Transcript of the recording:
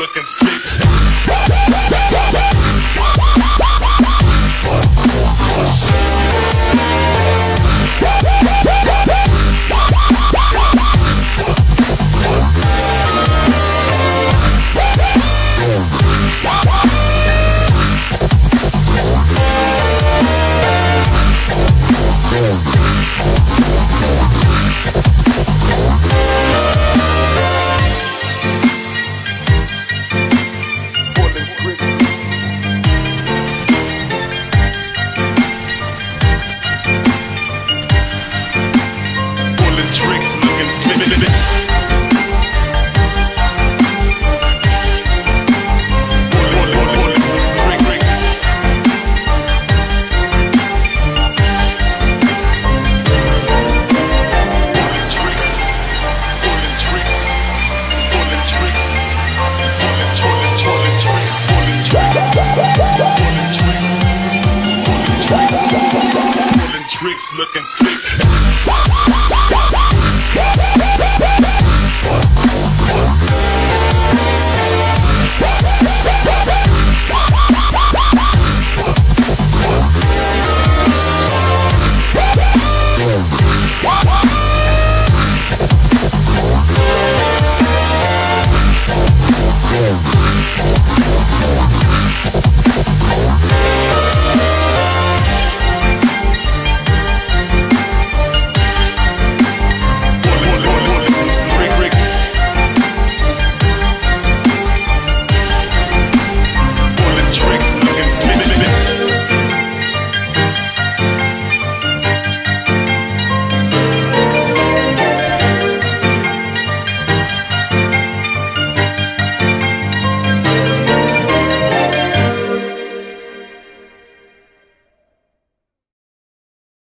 looking slick. Pullin' tricks, lookin' slick.